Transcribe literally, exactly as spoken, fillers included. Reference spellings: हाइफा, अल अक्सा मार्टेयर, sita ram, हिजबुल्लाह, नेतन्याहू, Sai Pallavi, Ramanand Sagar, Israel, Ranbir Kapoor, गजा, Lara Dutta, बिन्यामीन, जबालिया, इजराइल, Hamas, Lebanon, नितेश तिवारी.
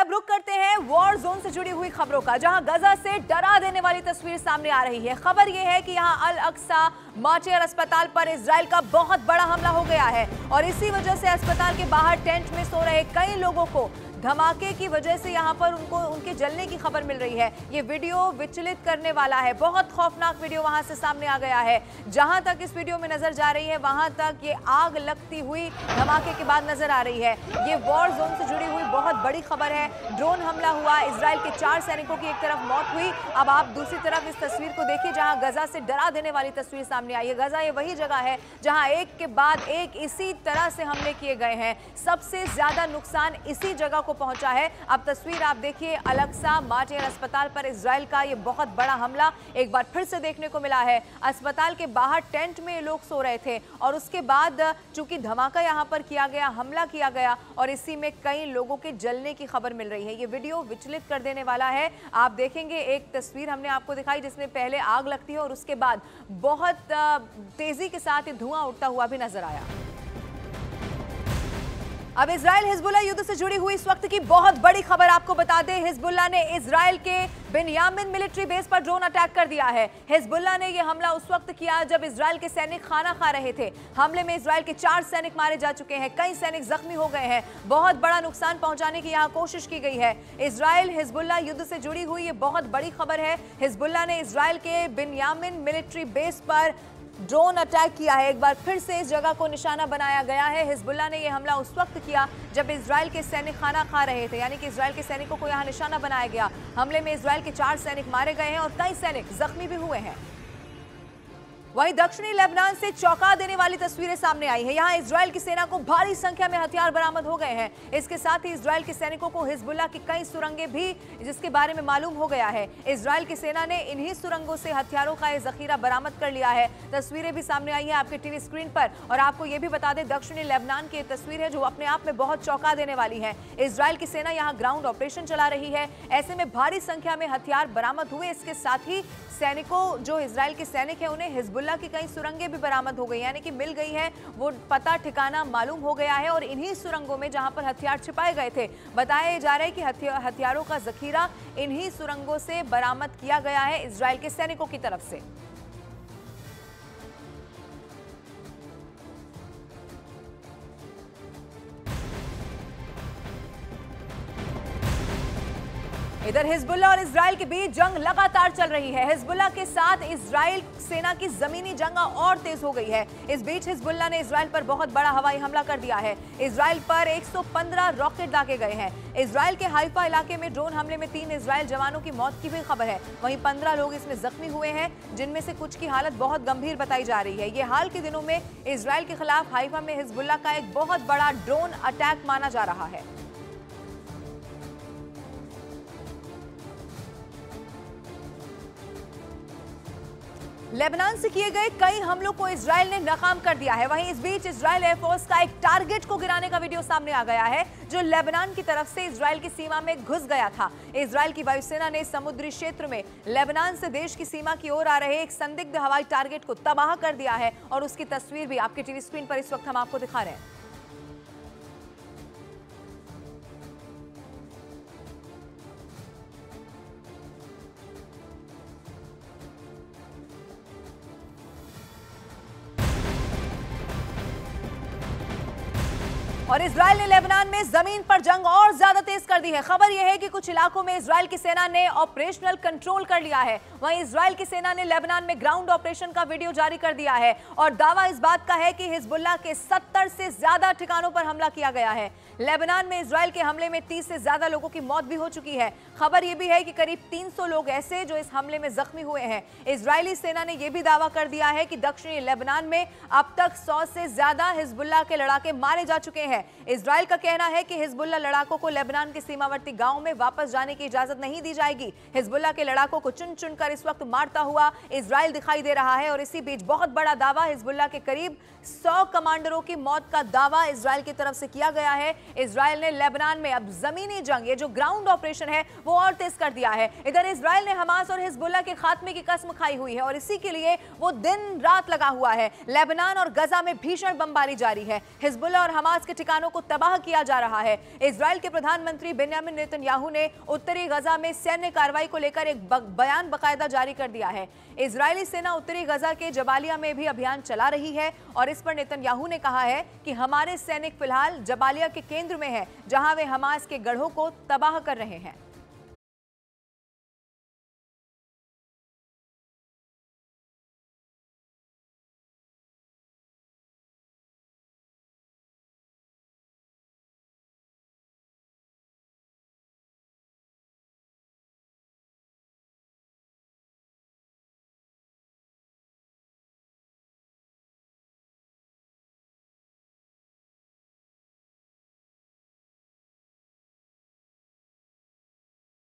तब रुक करते हैं वॉर जोन से जुड़ी हुई खबरों का, जहां गजा से डरा देने वाली तस्वीर सामने आ रही है। खबर यह है कि यहां अल अक्सा मार्टेयर अस्पताल पर इजराइल का बहुत बड़ा हमला हो गया है और इसी वजह से अस्पताल के बाहर टेंट में सो रहे कई लोगों को धमाके की वजह से यहाँ पर उनको उनके जलने की खबर मिल रही है। ये वीडियो विचलित करने वाला है, बहुत खौफनाक वीडियो वहाँ से सामने आ गया है। जहाँ तक इस वीडियो में नजर जा रही है वहाँ तक ये आग लगती हुई धमाके के बाद नजर आ रही है। ये वॉर जोन से जुड़ी हुई बहुत बड़ी खबर है। ड्रोन हमला हुआ, इजराइल के चार सैनिकों की एक तरफ मौत हुई। अब आप दूसरी तरफ इस तस्वीर को देखिए जहाँ गजा से डरा देने वाली तस्वीर सामने आई है। गजा ये वही जगह है जहाँ एक के बाद एक इसी तरह से हमले किए गए हैं। सबसे ज्यादा नुकसान इसी जगह को पहुंचा है। अब तस्वीर आप देखिए, अल अक्सा मार्टेयर अस्पताल पर इजराइल का ये बहुत बड़ा हमला एक बार फिर से देखने को मिला है। अस्पताल के बाहर टेंट में लोग सो रहे थे और उसके बाद चूंकि धमाका यहां पर किया गया, हमला किया गया और इसी में कई लोगों के जलने की खबर मिल रही है। ये वीडियो विचलित कर देने वाला है। आप देखेंगे एक तस्वीर हमने आपको दिखाई जिसमें पहले आग लगती है और उसके बाद बहुत तेजी के साथ ये धुआं उठता हुआ भी नजर आया। अब इजराइल हिजबुल्लाह युद्ध से जुड़ी हुई इस वक्त की बहुत बड़ी खबर आपको बता दें। हिजबुल्लाह ने इजराइल के बिन्यामीन मिलिट्री बेस पर ड्रोन अटैक कर दिया है। हिजबुल्लाह ने यह हमला उस वक्त किया जब इजराइल के सैनिक खाना खा रहे थे। हमले में इजराइल के चार सैनिक मारे जा चुके हैं, कई सैनिक जख्मी हो गए हैं। बहुत बड़ा नुकसान पहुंचाने की यहाँ कोशिश की गई है। इजराइल हिजबुल्लाह युद्ध से जुड़ी हुई ये बहुत बड़ी खबर है। हिजबुल्लाह ने इजराइल के बिन्यामीन मिलिट्री बेस पर ड्रोन अटैक किया है। एक बार फिर से इस जगह को निशाना बनाया गया है। हिजबुल्लाह ने यह हमला उस वक्त किया जब इजराइल के सैनिक खाना खा रहे थे, यानी कि इजराइल के सैनिकों को यहाँ निशाना बनाया गया। हमले में इजराइल के चार सैनिक मारे गए हैं और कई सैनिक जख्मी भी हुए हैं। वहीं दक्षिणी लेबनान से चौंका देने वाली तस्वीरें सामने आई हैं। यहाँ इजराइल की सेना को भारी संख्या में हथियार बरामद हो गए हैं। इसके साथ ही इजराइल के सैनिकों को हिजबुल्लाह की कई सुरंगें भी, जिसके बारे में मालूम हो गया है। इजराइल की सेना ने इन्हीं सुरंगों से हथियारों का जखीरा बरामद कर लिया है। तस्वीरें भी सामने आई हैं आपके टीवी स्क्रीन पर। और आपको ये भी बता दें, दक्षिणी लेबनान की तस्वीर है जो अपने आप में बहुत चौंका देने वाली है। इजराइल की सेना यहाँ ग्राउंड ऑपरेशन चला रही है। ऐसे में भारी संख्या में हथियार बरामद हुए। इसके साथ ही सैनिकों, जो इजराइल के सैनिक हैं, उन्हें हिजबुल्लाह की कई सुरंगें भी बरामद हो गई, यानी कि मिल गई है, वो पता ठिकाना मालूम हो गया है। और इन्हीं सुरंगों में जहां पर हथियार छिपाए गए थे, बताया जा रहा है कि हथियार हथियारों का जखीरा इन्हीं सुरंगों से बरामद किया गया है इजराइल के सैनिकों की तरफ से। इधर हिजबुल्लाह और इजराइल के बीच जंग लगातार चल रही है। हिजबुल्लाह के साथ इजराइल सेना की जमीनी जंग और तेज हो गई है। इस बीच हिजबुल्लाह ने इजराइल पर बहुत बड़ा हवाई हमला कर दिया है। इजराइल पर एक सौ पंद्रह रॉकेट दागे गए हैं। इजराइल के हाइफा इलाके में ड्रोन हमले में तीन इजराइल जवानों की मौत की भी खबर है। वहीं पंद्रह लोग इसमें जख्मी हुए हैं, जिनमें से कुछ की हालत बहुत गंभीर बताई जा रही है। ये हाल के दिनों में इजराइल के खिलाफ हाइफा में हिजबुल्लाह का एक बहुत बड़ा ड्रोन अटैक माना जा रहा है। लेबनान से किए गए कई हमलों को इजराइल ने नाकाम कर दिया है। वहीं इस बीच इजराइल एयरफोर्स का एक टारगेट को गिराने का वीडियो सामने आ गया है जो लेबनान की तरफ से इजराइल की सीमा में घुस गया था। इजराइल की वायुसेना ने समुद्री क्षेत्र में लेबनान से देश की सीमा की ओर आ रहे एक संदिग्ध हवाई टारगेट को तबाह कर दिया है और उसकी तस्वीर भी आपके टीवी स्क्रीन पर इस वक्त हम आपको दिखा रहे हैं। और इजराइल ने लेबनान में जमीन पर जंग और ज्यादा तेज कर दी है। खबर यह है कि कुछ इलाकों में इजराइल की सेना ने ऑपरेशनल कंट्रोल कर लिया है। वहीं इजराइल की सेना ने लेबनान में ग्राउंड ऑपरेशन का वीडियो जारी कर दिया है और दावा इस बात का है कि हिजबुल्लाह के सत्तर से ज्यादा ठिकानों पर हमला किया गया है। लेबनान में इजराइल के हमले में तीस से ज्यादा लोगों की मौत भी हो चुकी है। खबर यह भी है कि करीब तीन सौ लोग ऐसे जो इस हमले में जख्मी हुए हैं। इजरायली सेना ने यह भी दावा कर दिया है कि दक्षिणी लेबनान में अब तक सौ से ज्यादा हिजबुल्लाह के लड़ाके मारे जा चुके हैं। इजराइल का कहना है कि हिजबुल्लाह लड़ाकों को लेबनान के सीमावर्ती गांव में वापस जाने की इजाजत नहीं दी जाएगी। हिजबुल्लाह के लड़ाकों को चुन चुन कर इस वक्त मारता हुआ इजराइल दिखाई दे रहा है। और इसी बीच बहुत बड़ा दावा हिजबुल्लाह के करीब सौ कमांडरों की मौत का दावा इजराइल की तरफ से किया गया है। इजराइल ने लेबनान में अब जमीनी जंग, ये जो ग्राउंड ऑपरेशन है, वो और तेज कर दिया है। इधर इजराइल ने हमास और हिजबुल्लाह के खात्मे की कसम खाई हुई है और इसी के लिए वो दिन रात लगा हुआ है। लेबनान और गजा में भीषण बमबारी जारी है। हिजबुल्लाह और हमास के ठिकानों को तबाह किया जा रहा है। इजराइल के प्रधानमंत्री बिन्यामीन नेतन्याहू ने उत्तरी गजा में सैन्य कार्रवाई को लेकर एक बयान बाकायदा जारी कर दिया है। इजरायली सेना उत्तरी गजा के जबालिया में भी अभियान चला रही है और इस पर नेतन्याहू ने कहा है कि हमारे सैनिक फिलहाल जबालिया के केंद्र में है, जहां वे हमास के गढ़ों को तबाह कर रहे हैं।